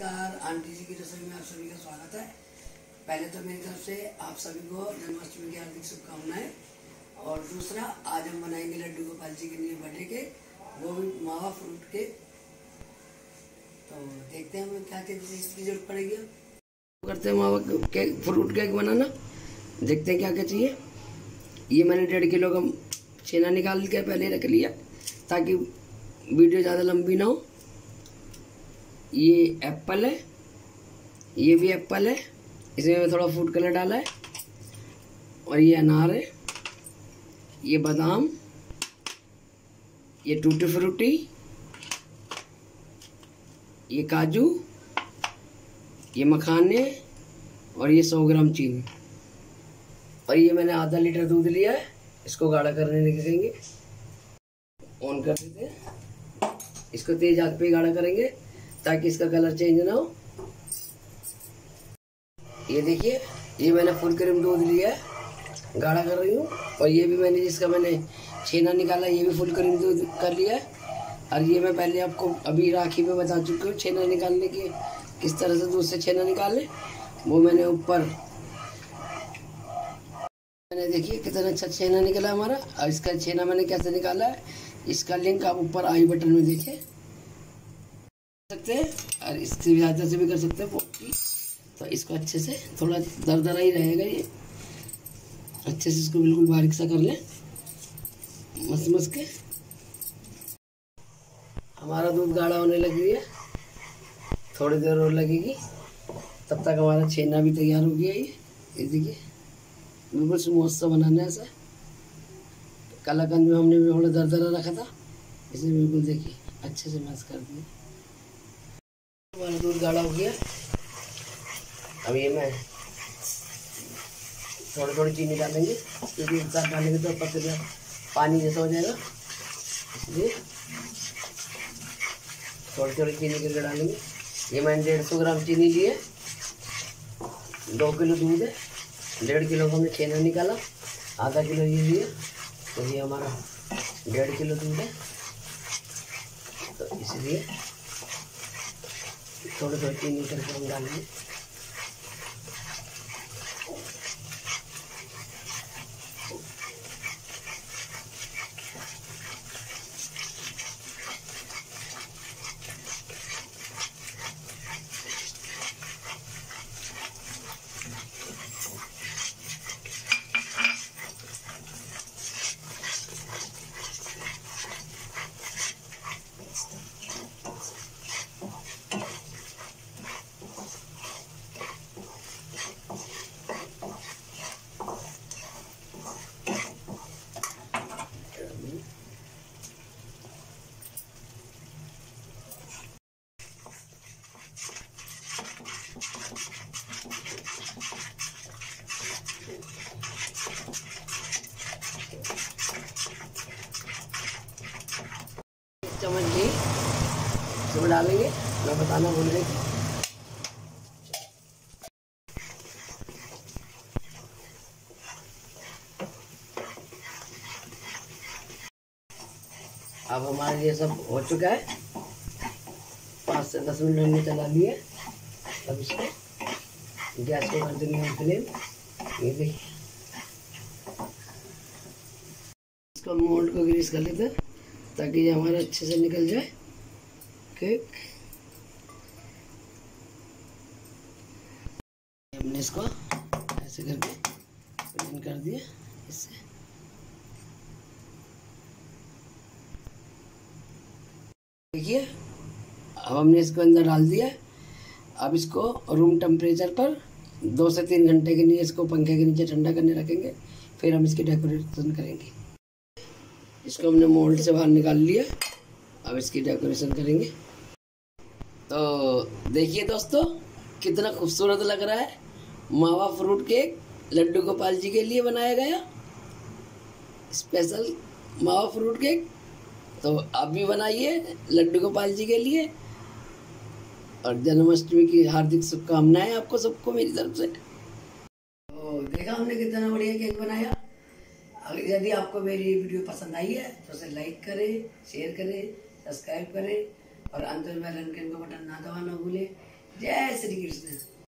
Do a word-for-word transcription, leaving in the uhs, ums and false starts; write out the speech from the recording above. नमस्कार, आंटी जी की रसोई में आप सभी का स्वागत है। पहले तो मेरी तरफ से आप सभी को जन्माष्टमी की हार्दिक शुभकामनाएं। और दूसरा, आज हम बनाएंगे लड्डू गोपाल जी के लिए बर्थडे के, वो भी मावा फ्रूट के। तो देखते हैं हमें क्या क्या चीज़ की जरूरत पड़ेगी। करते हैं मावा केक, फ्रूट केक बनाना। देखते हैं क्या क्या चाहिए। ये मैंने डेढ़ किलो का छेना निकाल के पहले रख लिया ताकि वीडियो ज़्यादा लंबी ना हो। ये एप्पल है, ये भी एप्पल है, इसमें थोड़ा फूड कलर डाला है। और ये अनार है, ये बादाम, ये टूटी फ्रूटी, ये काजू, ये मखाने और ये सौ ग्राम चीनी। और ये मैंने आधा लीटर दूध लिया है, इसको गाढ़ा करने रखेंगे। ऑन कर देते हैं, इसको तेज आंच पे गाढ़ा करेंगे ताकि इसका कलर चेंज ना हो। ये देखिए, ये मैंने फुल क्रीम दूध लिया है, गाढ़ा कर रही हूँ। और ये भी मैंने, जिसका मैंने छेना निकाला, ये भी फुल क्रीम दूध कर लिया है। और ये मैं पहले आपको अभी राखी में बता चुकी हूँ छेना निकालने की, किस तरह से दूध से छेना निकालें। वो मैंने ऊपर मैंने देखिए कितना अच्छा छेना निकला हमारा। और इसका छेना मैंने कैसे निकाला है, इसका लिंक आप ऊपर आई बटन में देखें सकते हैं। और इससे भी आधा से भी कर सकते हैं पोटी। तो इसको अच्छे से, थोड़ा दरदरा ही रहेगा ये, अच्छे से इसको बिल्कुल बारीक सा कर लें, मस मस के। हमारा दूध गाढ़ा होने लग गया, थोड़ी देर और लगेगी, तब तक हमारा छेना भी तैयार हो गया। ये ये देखिए, बिल्कुल स्मूथ सा बनाना है। ऐसा कलाकंद में हमने भी थोड़ा दरदरा रखा था, इसमें बिल्कुल देखिए अच्छे से मस कर दिया। हमारा दूध गाढ़ा हो गया। अब ये मैं थोड़ी थोड़ी चीनी डालेंगे, क्योंकि एक साथ डालेंगे तो पतला पानी जैसा हो जाएगा, इसलिए थोड़ी थोड़ी चीनी करके डालेंगे। ये मैंने डेढ़ सौ ग्राम चीनी ली है, दो किलो दूध है, डेढ़ किलो का हमने छेना निकाला, आधा किलो ये लिया। तो ये हमारा डेढ़ किलो दूध है, तो इसलिए थोड़ी थोड़ी चीनी करके हम डालेंगे। चम्मच ली, इसमें तो डालेंगे, मैं बताना भूल गई। अब हमारे ये सब हो चुका है, पाँच से दस मिनट हमने चला लिए। अब इसको गैस को कर देंगे हम फ्लेम। ये देखिए, इसको मोल्ड को ग्रीस कर लेते हैं ताकि ये हमारा अच्छे से निकल जाए केक। हमने इसको ऐसे करके प्लेन कर दिया, इससे देखिए। अब हमने इसको अंदर डाल दिया। अब इसको रूम टेम्परेचर पर दो से तीन घंटे के लिए इसको पंखे के नीचे ठंडा करने रखेंगे, फिर हम इसकी डेकोरेशन करेंगे। इसको हमने मोल्ड से बाहर निकाल लिया, अब इसकी डेकोरेशन करेंगे। तो देखिए दोस्तों, कितना खूबसूरत लग रहा है मावा फ्रूट केक, लड्डू गोपाल जी के लिए बनाया गया स्पेशल मावा फ्रूट केक। तो आप भी बनाइए लड्डू गोपाल जी के लिए। और जन्माष्टमी की हार्दिक शुभकामनाएं आपको सबको मेरी तरफ से। तो देखा हमने कितना बढ़िया केक बनाया। अगर यदि आपको मेरी वीडियो पसंद आई है तो उसे लाइक करें, शेयर करें, सब्सक्राइब करें। और अंत में बेल आइकन का बटन ना दबाना भूलें, जय श्री कृष्ण।